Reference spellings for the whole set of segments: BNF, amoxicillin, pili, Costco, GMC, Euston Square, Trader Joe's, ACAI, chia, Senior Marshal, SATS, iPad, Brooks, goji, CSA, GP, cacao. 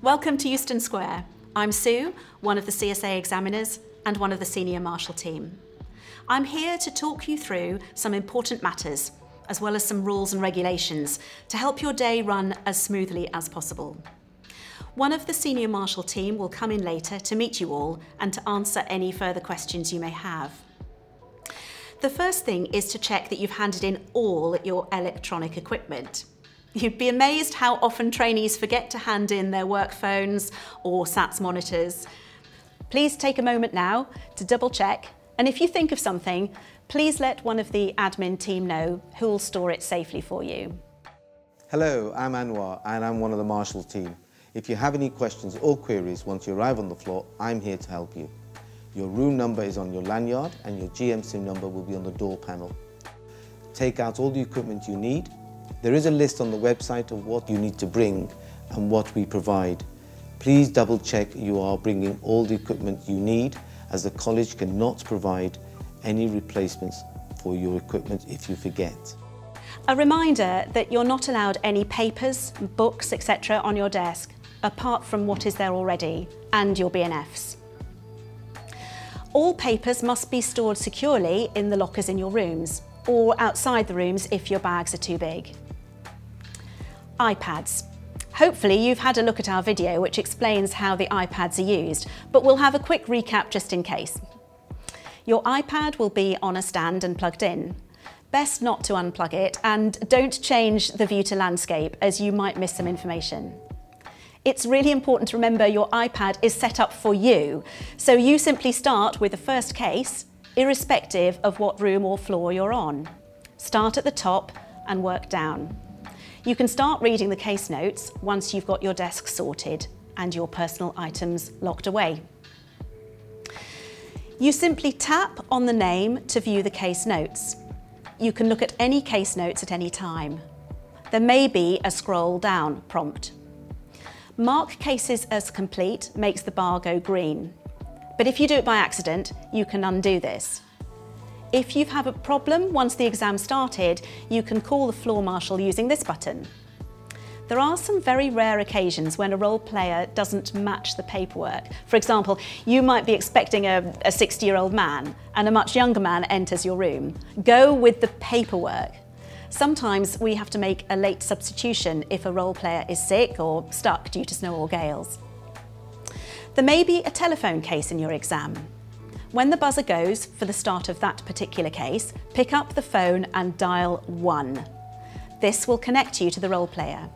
Welcome to Euston Square. I'm Sue, one of the CSA examiners and one of the senior marshal team. I'm here to talk you through some important matters, as well as some rules and regulations to help your day run as smoothly as possible. One of the senior marshal team will come in later to meet you all and to answer any further questions you may have. The first thing is to check that you've handed in all your electronic equipment. You'd be amazed how often trainees forget to hand in their work phones or SATS monitors. Please take a moment now to double check, and if you think of something, please let one of the admin team know who'll store it safely for you. Hello, I'm Anwar and I'm one of the marshal team. If you have any questions or queries once you arrive on the floor, I'm here to help you. Your room number is on your lanyard and your GMC number will be on the door panel. Take out all the equipment you need. There is a list on the website of what you need to bring and what we provide. Please double check you are bringing all the equipment you need, as the college cannot provide any replacements for your equipment if you forget. A reminder that you're not allowed any papers, books, etc. on your desk, apart from what is there already, and your BNFs. All papers must be stored securely in the lockers in your rooms, or outside the rooms if your bags are too big. iPads. Hopefully you've had a look at our video which explains how the iPads are used, but we'll have a quick recap just in case. Your iPad will be on a stand and plugged in. Best not to unplug it, and don't change the view to landscape as you might miss some information. It's really important to remember your iPad is set up for you, so you simply start with the first case, irrespective of what room or floor you're on. Start at the top and work down. You can start reading the case notes once you've got your desk sorted and your personal items locked away. You simply tap on the name to view the case notes. You can look at any case notes at any time. There may be a scroll down prompt. Mark cases as complete makes the bar go green. But if you do it by accident, you can undo this. If you have a problem once the exam started, you can call the floor marshal using this button. There are some very rare occasions when a role player doesn't match the paperwork. For example, you might be expecting a 60-year-old man and a much younger man enters your room. Go with the paperwork. Sometimes we have to make a late substitution if a role player is sick or stuck due to snow or gales. There may be a telephone case in your exam. When the buzzer goes for the start of that particular case, pick up the phone and dial 1. This will connect you to the role player.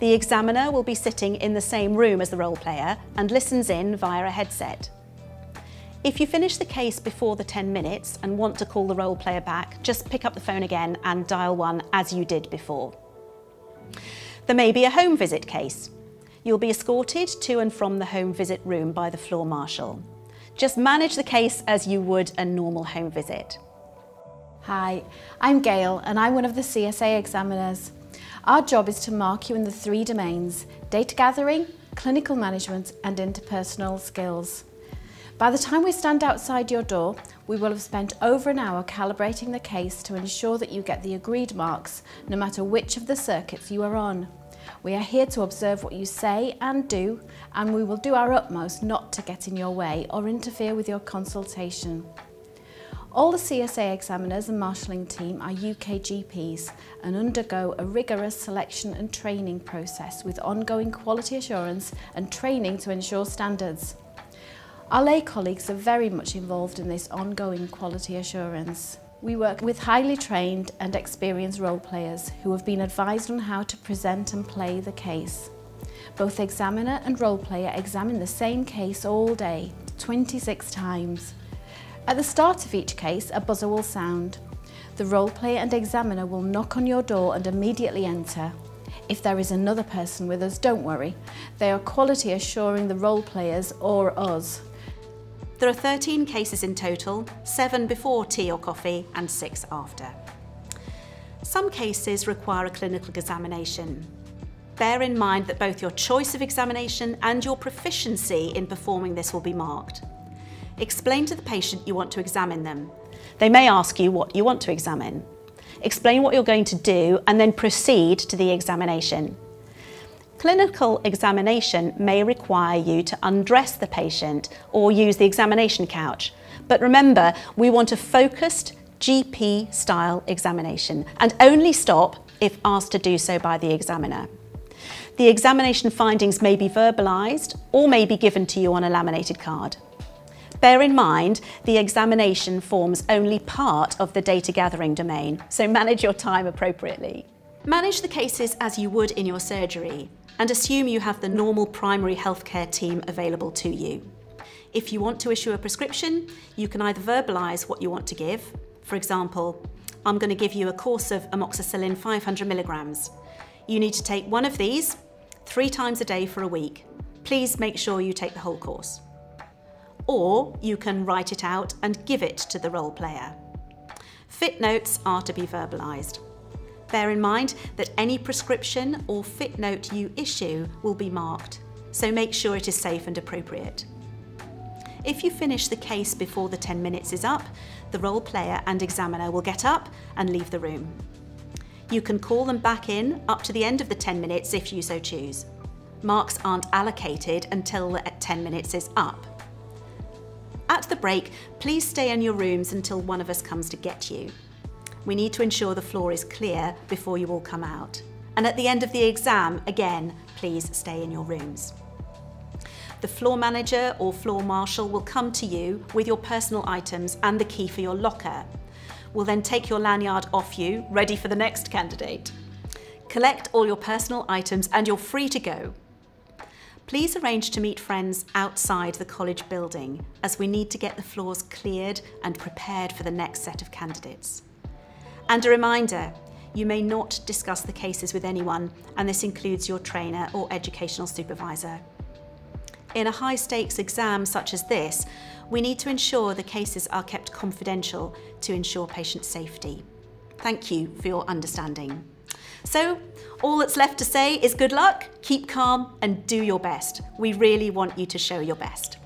The examiner will be sitting in the same room as the role player and listens in via a headset. If you finish the case before the 10 minutes and want to call the role player back, just pick up the phone again and dial 1 as you did before. There may be a home visit case. You'll be escorted to and from the home visit room by the floor marshal. Just manage the case as you would a normal home visit. Hi, I'm Gail and I'm one of the CSA examiners. Our job is to mark you in the three domains: data gathering, clinical management and interpersonal skills. By the time we stand outside your door, we will have spent over an hour calibrating the case to ensure that you get the agreed marks, no matter which of the circuits you are on. We are here to observe what you say and do, and we will do our utmost not to get in your way or interfere with your consultation. All the CSA examiners and marshalling team are UK GPs and undergo a rigorous selection and training process with ongoing quality assurance and training to ensure standards. Our lay colleagues are very much involved in this ongoing quality assurance. We work with highly trained and experienced role players who have been advised on how to present and play the case. Both examiner and role player examine the same case all day, 26 times. At the start of each case, a buzzer will sound. The role player and examiner will knock on your door and immediately enter. If there is another person with us, don't worry. They are quality assuring the role players or us. There are 13 cases in total, 7 before tea or coffee and 6 after. Some cases require a clinical examination. Bear in mind that both your choice of examination and your proficiency in performing this will be marked. Explain to the patient you want to examine them. They may ask you what you want to examine. Explain what you're going to do and then proceed to the examination. Clinical examination may require you to undress the patient or use the examination couch. But remember, we want a focused GP-style examination and only stop if asked to do so by the examiner. The examination findings may be verbalised or may be given to you on a laminated card. Bear in mind, the examination forms only part of the data gathering domain, so manage your time appropriately. Manage the cases as you would in your surgery and assume you have the normal primary healthcare team available to you. If you want to issue a prescription, you can either verbalise what you want to give. For example, I'm going to give you a course of amoxicillin 500 milligrams. You need to take one of these 3 times a day for a week. Please make sure you take the whole course. Or you can write it out and give it to the role player. Fit notes are to be verbalised. Bear in mind that any prescription or fit note you issue will be marked, so make sure it is safe and appropriate. If you finish the case before the 10 minutes is up, the role player and examiner will get up and leave the room. You can call them back in up to the end of the 10 minutes if you so choose. Marks aren't allocated until the 10 minutes is up. At the break, please stay in your rooms until one of us comes to get you. We need to ensure the floor is clear before you all come out. And at the end of the exam, again, please stay in your rooms. The floor manager or floor marshal will come to you with your personal items and the key for your locker. We'll then take your lanyard off you, ready for the next candidate. Collect all your personal items and you're free to go. Please arrange to meet friends outside the college building, as we need to get the floors cleared and prepared for the next set of candidates. And a reminder, you may not discuss the cases with anyone, and this includes your trainer or educational supervisor. In a high-stakes exam such as this, we need to ensure the cases are kept confidential to ensure patient safety. Thank you for your understanding. So, all that's left to say is good luck, keep calm, and do your best. We really want you to show your best.